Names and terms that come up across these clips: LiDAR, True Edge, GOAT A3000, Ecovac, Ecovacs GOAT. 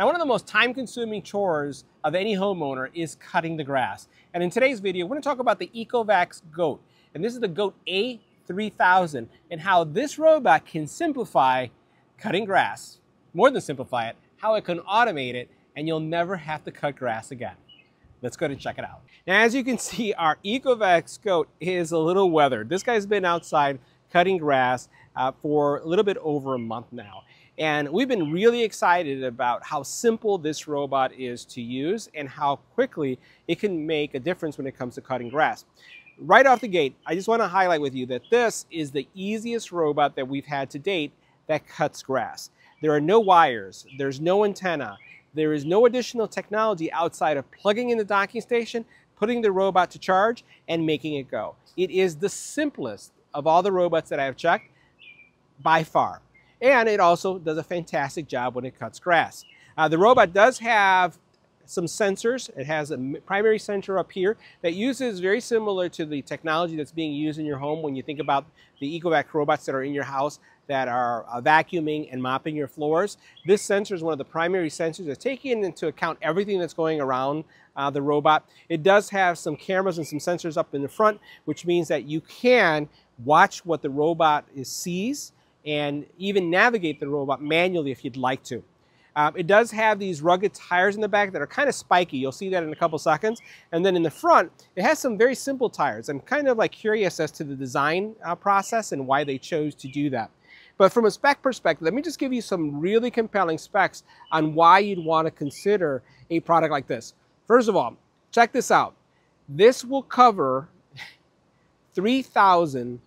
Now, one of the most time-consuming chores of any homeowner is cutting the grass. And in today's video, we're going to talk about the Ecovacs GOAT. And this is the GOAT A3000 and how this robot can simplify cutting grass. More than simplify it, how it can automate it, and you'll never have to cut grass again. Let's go and check it out. Now, as you can see, our Ecovacs GOAT is a little weathered. This guy's been outside cutting grass for a little bit over a month now. And we've been really excited about how simple this robot is to use and how quickly it can make a difference when it comes to cutting grass. Right off the gate, I just want to highlight with you that this is the easiest robot that we've had to date that cuts grass. There are no wires, there's no antenna, there is no additional technology outside of plugging in the docking station, putting the robot to charge, and making it go. It is the simplest of all the robots that I have checked by far. And it also does a fantastic job when it cuts grass. The robot does have some sensors. It has a primary sensor up here that uses very similar to the technology that's being used in your home when you think about the Ecovacs robots that are in your house that are vacuuming and mopping your floors. This sensor is one of the primary sensors that's taking into account everything that's going around the robot. It does have some cameras and some sensors up in the front, which means that you can watch what the robot sees and even navigate the robot manually if you'd like to. It does have these rugged tires in the back that are kind of spiky. You'll see that in a couple seconds. And then in the front, it has some very simple tires. I'm kind of like curious as to the design process and why they chose to do that. But from a spec perspective, let me just give you some really compelling specs on why you'd want to consider a product like this. First of all, check this out. This will cover 32,000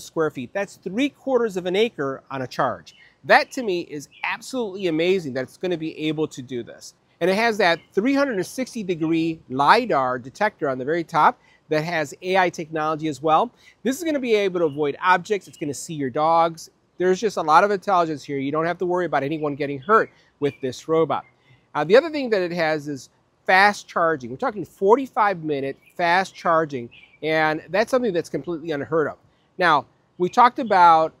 square feet. That's 3/4 of an acre on a charge. That to me is absolutely amazing that it's going to be able to do this. And it has that 360-degree LiDAR detector on the very top that has AI technology as well. This is going to be able to avoid objects. It's going to see your dogs. There's just a lot of intelligence here. You don't have to worry about anyone getting hurt with this robot. The other thing that it has is fast charging. We're talking 45-minute fast charging, and that's something that's completely unheard of. Now, we talked about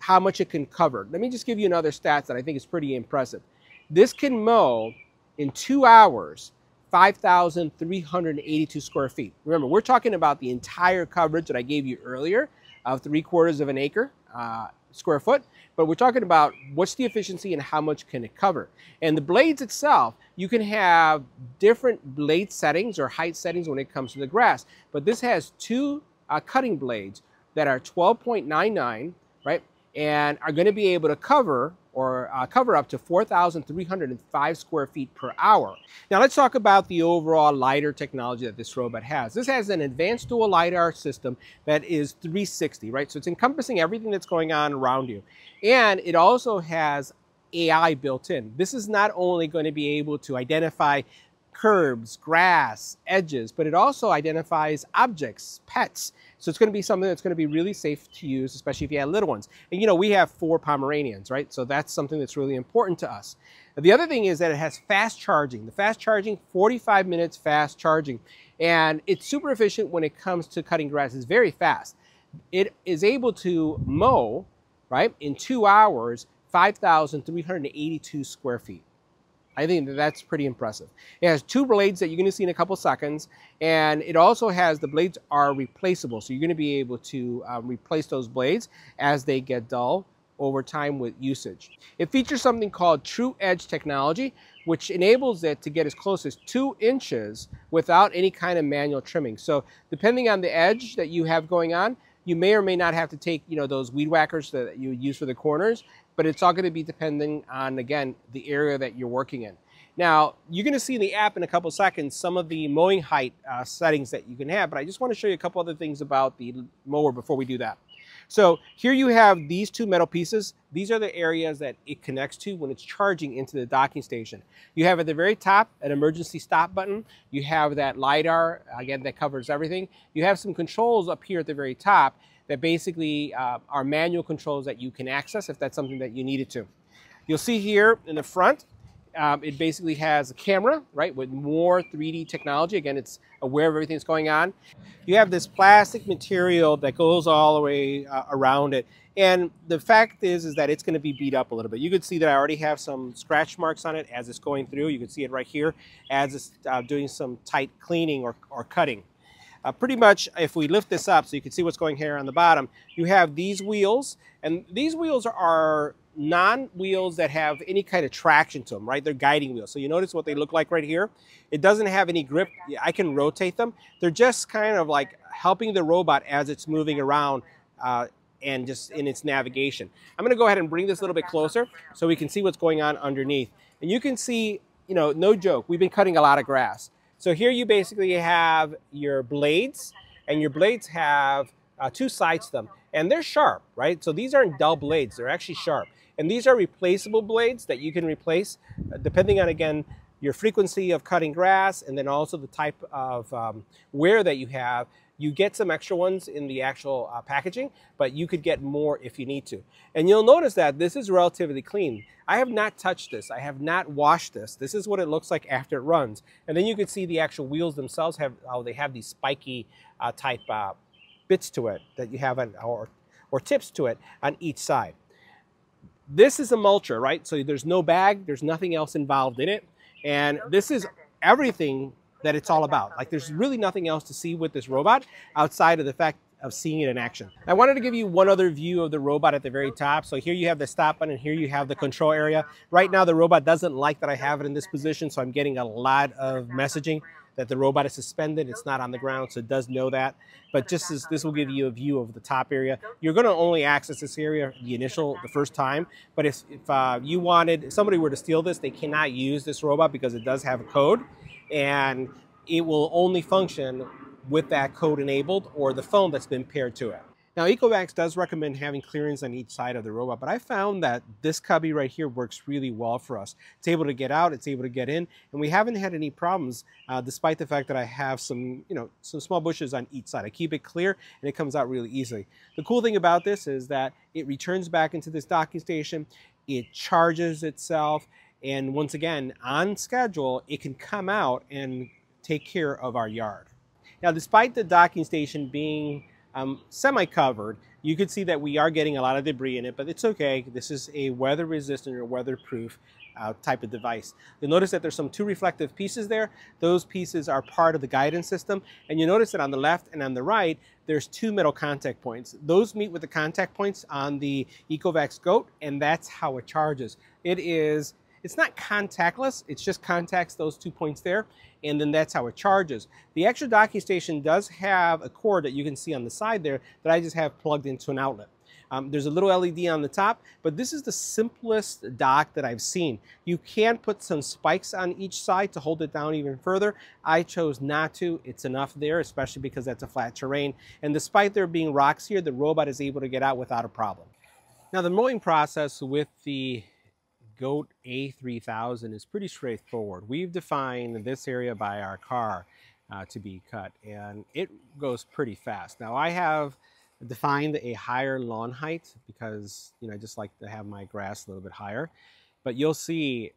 how much it can cover. Let me just give you another stat that I think is pretty impressive. This can mow in 2 hours 5,382 square feet. Remember, we're talking about the entire coverage that I gave you earlier of 3/4 of an acre square foot, but we're talking about what's the efficiency and how much can it cover. And the blades itself, you can have different blade settings or height settings when it comes to the grass, but this has two cutting blades that are 12.99, right, and are going to be able to cover or cover up to 4,305 square feet per hour. Now let's talk about the overall LiDAR technology that this robot has. This has an advanced dual LiDAR system that is 360, right? So it's encompassing everything that's going on around you. And it also has AI built in. This is not only going to be able to identify curbs, grass, edges, but it also identifies objects, pets. So it's going to be something that's going to be really safe to use, especially if you have little ones. And you know, we have 4 Pomeranians, right? So that's something that's really important to us. The other thing is that it has fast charging. The fast charging, 45 minutes fast charging. And it's super efficient when it comes to cutting grass. It's very fast. It is able to mow, right, in 2 hours, 5,382 square feet. I think that that's pretty impressive. It has 2 blades that you're going to see in a couple seconds, and it also has, the blades are replaceable, so you're going to be able to replace those blades as they get dull over time with usage. It features something called True Edge technology, which enables it to get as close as 2 inches without any kind of manual trimming. So depending on the edge that you have going on, you may or may not have to take, you know, those weed whackers that you use for the corners, but it's all going to be depending on, again, the area that you're working in. Now, you're going to see in the app in a couple seconds some of the mowing height settings that you can have, but I just want to show you a couple other things about the mower before we do that. So here you have these 2 metal pieces. These are the areas that it connects to when it's charging into the docking station. You have at the very top an emergency stop button. You have that LiDAR, again, that covers everything. You have some controls up here at the very top that basically are manual controls that you can access if that's something that you needed to. You'll see here in the front, it basically has a camera, right, with more 3D technology. Again, it's aware of everything that's going on. You have this plastic material that goes all the way around it, And the fact is that it's going to be beat up a little bit. You could see that I already have some scratch marks on it as it's going through. You can see it right here as it's doing some tight cleaning or cutting. Pretty much, if we lift this up so you can see what's going here on the bottom, you have these wheels, and these wheels are non-wheels that have any kind of traction to them, right? They're guiding wheels. So you notice what they look like right here? It doesn't have any grip. I can rotate them. They're just kind of like helping the robot as it's moving around and just in its navigation. I'm gonna go ahead and bring this a little bit closer so we can see what's going on underneath. And you can see, you know, no joke, we've been cutting a lot of grass. So here you basically have your blades, and your blades have two sides to them, and they're sharp, right? So these aren't dull blades, they're actually sharp. And these are replaceable blades that you can replace depending on, again, your frequency of cutting grass and then also the type of wear that you have. You get some extra ones in the actual packaging, but you could get more if you need to. And you'll notice that this is relatively clean. I have not touched this. I have not washed this. This is what it looks like after it runs. And then you can see the actual wheels themselves have, how they have these spiky type bits to it that you have, or tips to it on each side. This is a mulcher, right? So there's no bag, there's nothing else involved in it. And this is everything that it's all about. Like, there's really nothing else to see with this robot outside of the fact of seeing it in action. I wanted to give you one other view of the robot at the very top. So here you have the stop button, and here you have the control area. Right now the robot doesn't like that I have it in this position, so I'm getting a lot of messaging that the robot is suspended, it's not on the ground, so it does know that. But just as this will give you a view of the top area, you're gonna only access this area the first time, but if somebody were to steal this, they cannot use this robot because it does have a code, and it will only function with that code enabled or the phone that's been paired to it. Now, Ecovacs does recommend having clearance on each side of the robot, but I found that this cubby right here works really well for us. It's able to get out, it's able to get in, and we haven't had any problems despite the fact that I have some small bushes on each side. I keep it clear, and it comes out really easily. The cool thing about this is that it returns back into this docking station, it charges itself, and once again, on schedule, it can come out and take care of our yard. Now, despite the docking station being semi-covered, you could see that we are getting a lot of debris in it, but it's okay. This is a weather-resistant or weather-proof type of device. You'll notice that there's two reflective pieces there. Those pieces are part of the guidance system, and you notice that on the left and on the right, there's two metal contact points. Those meet with the contact points on the Ecovacs GOAT, and that's how it charges. It's not contactless, it just contacts those two points there, and then that's how it charges. The actual docking station does have a cord that you can see on the side there that I just have plugged into an outlet. There's a little LED on the top, but this is the simplest dock that I've seen. You can put some spikes on each side to hold it down even further. I chose not to. It's enough there, especially because that's a flat terrain. And despite there being rocks here, the robot is able to get out without a problem. Now, the mowing process with the GOAT A3000 is pretty straightforward. We've defined this area by our car to be cut, and it goes pretty fast. Now, I have defined a higher lawn height because, you know, I just like to have my grass a little bit higher, but you'll see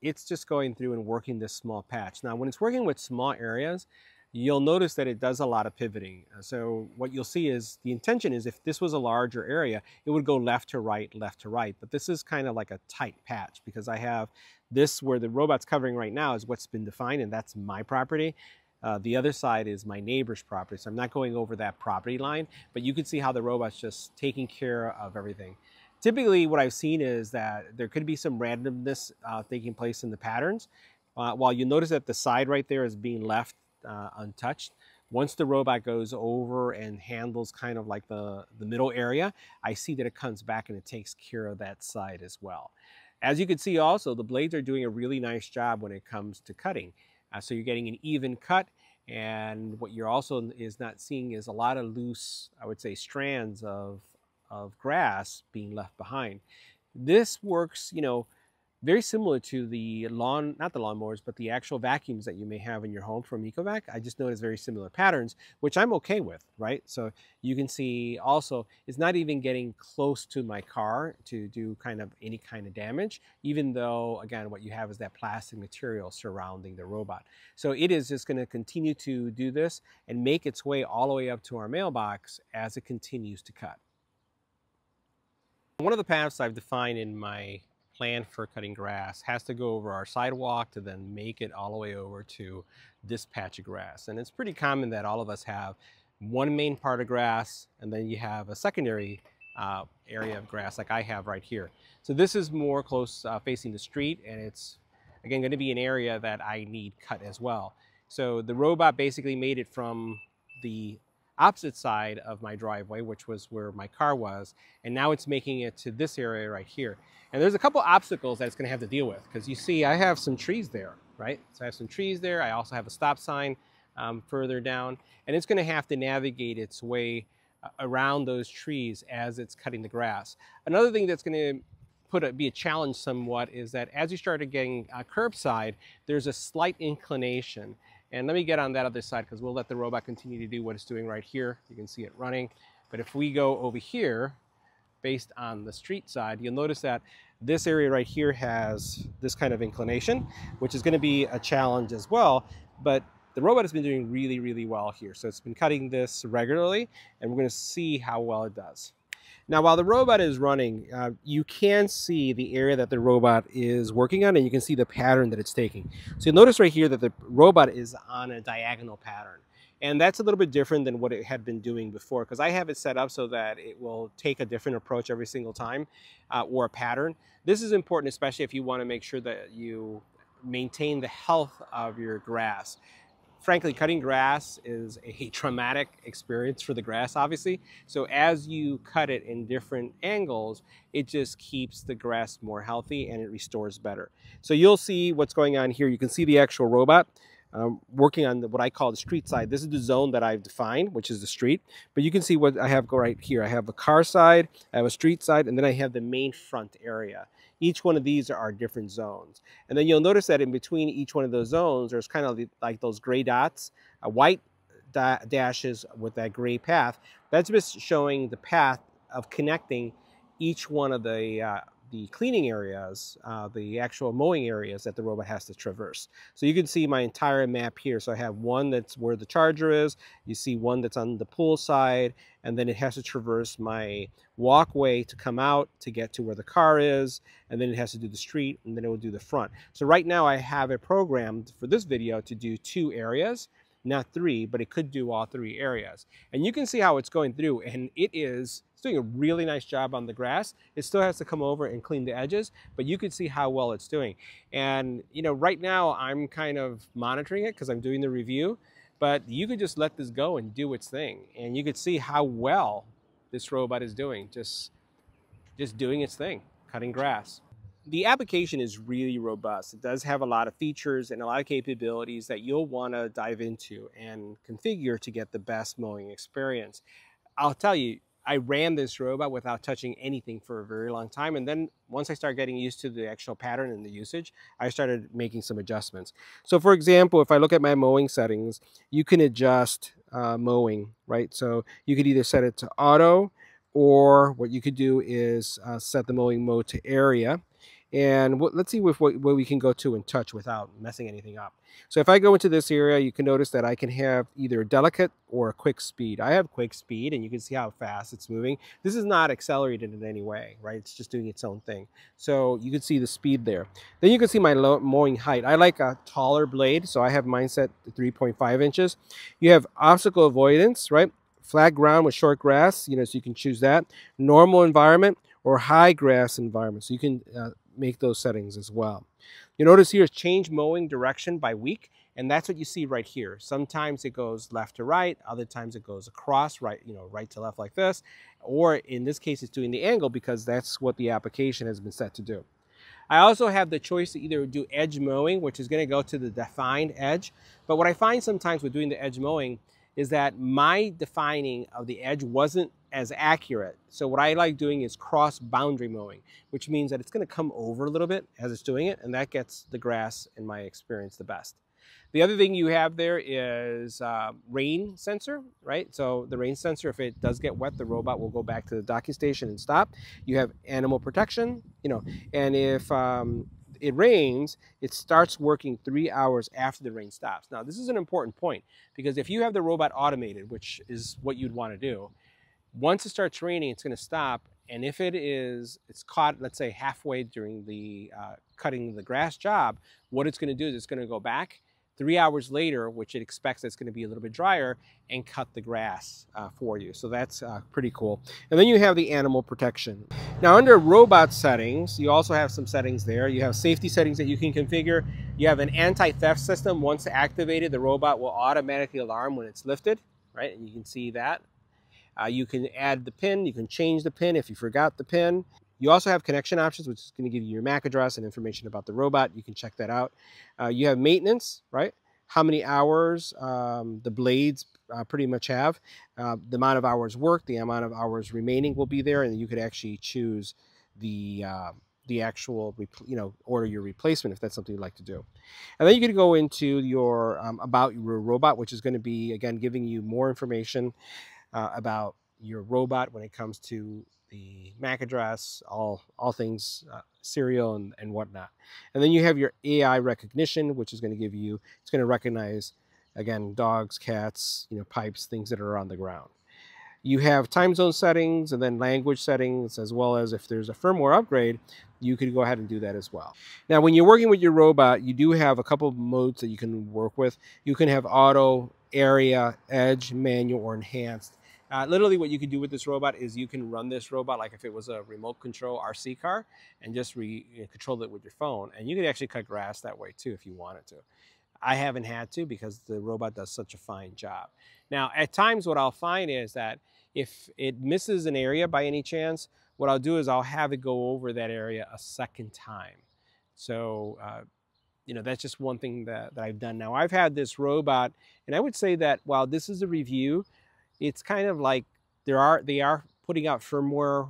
it's just going through and working this small patch. Now, when it's working with small areas, you'll notice that it does a lot of pivoting. So what you'll see is the intention is if this was a larger area, it would go left to right, but this is kind of like a tight patch because I have this where the robot's covering right now is what's been defined, and that's my property. The other side is my neighbor's property, so I'm not going over that property line, but you can see how the robot's just taking care of everything. Typically what I've seen is that there could be some randomness taking place in the patterns. While you notice that the side right there is being left untouched. Once the robot goes over and handles kind of like the middle area, I see that it comes back and it takes care of that side as well. As you can see also, the blades are doing a really nice job when it comes to cutting. So you're getting an even cut, and what you're also is not seeing is a lot of loose, I would say, strands of grass being left behind. This works, you know, very similar to the lawn, not the lawnmowers, but the actual vacuums that you may have in your home from Ecovac. I just noticed very similar patterns, which I'm okay with, right? So you can see also, it's not even getting close to my car to do kind of any kind of damage, even though, again, what you have is that plastic material surrounding the robot. So it is just gonna continue to do this and make its way all the way up to our mailbox as it continues to cut. One of the paths I've defined in my plan for cutting grass has to go over our sidewalk to then make it all the way over to this patch of grass. And it's pretty common that all of us have one main part of grass and then you have a secondary area of grass like I have right here. So this is more close facing the street, and it's again going to be an area that I need cut as well. So the robot basically made it from the opposite side of my driveway, which was where my car was, and now it's making it to this area right here. And there's a couple obstacles that it's going to have to deal with, because you see I have some trees there, right? So I have some trees there. I also have a stop sign further down, and it's going to have to navigate its way around those trees as it's cutting the grass. Another thing that's going to be a challenge somewhat is that as you started getting curbside, there's a slight inclination. And let me get on that other side, because we'll let the robot continue to do what it's doing right here. You can see it running. But if we go over here, based on the street side, you'll notice that this area right here has this kind of inclination, which is going to be a challenge as well. But the robot has been doing really, really well here. So it's been cutting this regularly, and we're going to see how well it does. Now, while the robot is running, you can see the area that the robot is working on, and you can see the pattern that it's taking. So you'll notice right here that the robot is on a diagonal pattern. And that's a little bit different than what it had been doing before, because I have it set up so that it will take a different approach every single time or a pattern. This is important, especially if you want to make sure that you maintain the health of your grass. Frankly, cutting grass is a traumatic experience for the grass, obviously. So as you cut it in different angles, it just keeps the grass more healthy and it restores better. So you'll see what's going on here. You can see the actual robot working on what I call the street side. This is the zone that I've defined, which is the street. But you can see what I have go right here. I have a car side, I have a street side, and then I have the main front area. Each one of these are different zones. And then you'll notice that in between each one of those zones, there's kind of like those gray dots, white dashes with that gray path. That's just showing the path of connecting each one of the cleaning areas, the actual mowing areas that the robot has to traverse. So you can see my entire map here. So I have one that's where the charger is, you see one that's on the pool side, and then it has to traverse my walkway to come out to get to where the car is, and then it has to do the street, and then it will do the front. So right now I have it programmed for this video to do two areas, not three, but it could do all three areas. And you can see how it's going through, and it's doing a really nice job on the grass. It still has to come over and clean the edges, but you can see how well it's doing. And you know, right now I'm kind of monitoring it because I'm doing the review, but you could just let this go and do its thing. And you could see how well this robot is doing, just doing its thing, cutting grass. The application is really robust. It does have a lot of features and a lot of capabilities that you'll want to dive into and configure to get the best mowing experience. I'll tell you, I ran this robot without touching anything for a very long time, and then once I started getting used to the actual pattern and the usage, I started making some adjustments. So for example, if I look at my mowing settings, you can adjust mowing, right? So you could either set it to auto, or what you could do is set the mowing mode to area. And let's see what we can go to and touch without messing anything up. So if I go into this area, you can notice that I can have either a delicate or a quick speed. I have quick speed, and you can see how fast it's moving. This is not accelerated in any way, right? It's just doing its own thing. So you can see the speed there. Then you can see my mowing height. I like a taller blade, so I have mine set to 3.5 inches. You have obstacle avoidance, right? Flat ground with short grass, you know, so you can choose that. Normal environment or high grass environment, so you can make those settings as well. You notice here is change mowing direction by week, and that's what you see right here. Sometimes it goes left to right, other times it goes across, right, you know, right to left like this, or in this case it's doing the angle because that's what the application has been set to do. I also have the choice to either do edge mowing, which is going to go to the defined edge, but what I find sometimes with doing the edge mowing is that my defining of the edge wasn't as accurate. So what I like doing is cross-boundary mowing, which means that it's gonna come over a little bit as it's doing it, and that gets the grass, in my experience, the best. The other thing you have there is rain sensor, right? So the rain sensor, if it does get wet, the robot will go back to the docking station and stop. You have animal protection, you know, and if it rains, it starts working 3 hours after the rain stops. Now, this is an important point, because if you have the robot automated, which is what you'd want to do, once it starts raining, it's going to stop And if it is, it's caught, let's say, halfway during the cutting the grass job, what it's going to do is it's going to go back 3 hours later, which it expects it's going to be a little bit drier, and cut the grass for you. So that's pretty cool. And then you have the animal protection. Now, under robot settings, you also have some settings there. You have safety settings that you can configure. You have an anti-theft system. Once activated, the robot will automatically alarm when it's lifted, right? And you can see that. You can add the PIN, you can change the PIN if you forgot the PIN. You also have connection options, which is going to give you your MAC address and information about the robot. You can check that out. You have maintenance, right? How many hours the blades pretty much have. The amount of hours worked, the amount of hours remaining will be there, and you could actually choose the actual, you know, order your replacement if that's something you'd like to do. And then you can go into your about your robot, which is going to be, again, giving you more information about your robot when it comes to the MAC address, all things serial and whatnot. And then you have your AI recognition, which is going to give you, it's going to recognize, again, dogs, cats, you know, pipes, things that are on the ground. You have time zone settings and then language settings, as well as if there's a firmware upgrade, you could go ahead and do that as well. Now, when you're working with your robot, you do have a couple of modes that you can work with. You can have auto, area, edge, manual, or enhanced. Literally what you can do with this robot is you can run this robot like if it was a remote control RC car and just control it with your phone. And you can actually cut grass that way too if you wanted to. I haven't had to because the robot does such a fine job. Now, at times what I'll find is that if it misses an area by any chance, what I'll do is I'll have it go over that area a second time. So, you know, that's just one thing that I've done. Now, I've had this robot, and I would say that while this is a review, it's kind of like they are putting out firmware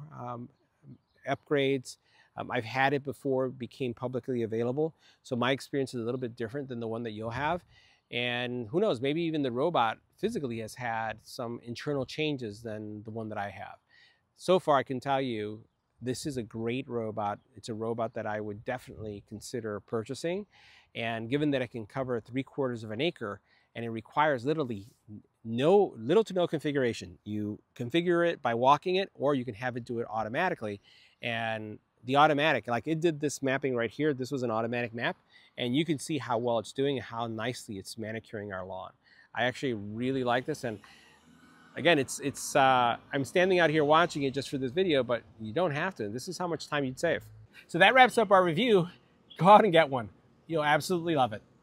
upgrades. I've had it before it became publicly available. So my experience is a little bit different than the one that you'll have. And who knows, maybe even the robot physically has had some internal changes than the one that I have. So far, I can tell you, this is a great robot. It's a robot that I would definitely consider purchasing. And given that it can cover 3/4 of an acre and it requires literally little to no configuration. You configure it by walking it, or you can have it do it automatically. And the automatic, like it did this mapping right here, this was an automatic map, and you can see how well it's doing and how nicely it's manicuring our lawn. I actually really like this, and again, I'm standing out here watching it just for this video, but you don't have to. This is how much time you'd save. So that wraps up our review. Go out and get one. You'll absolutely love it.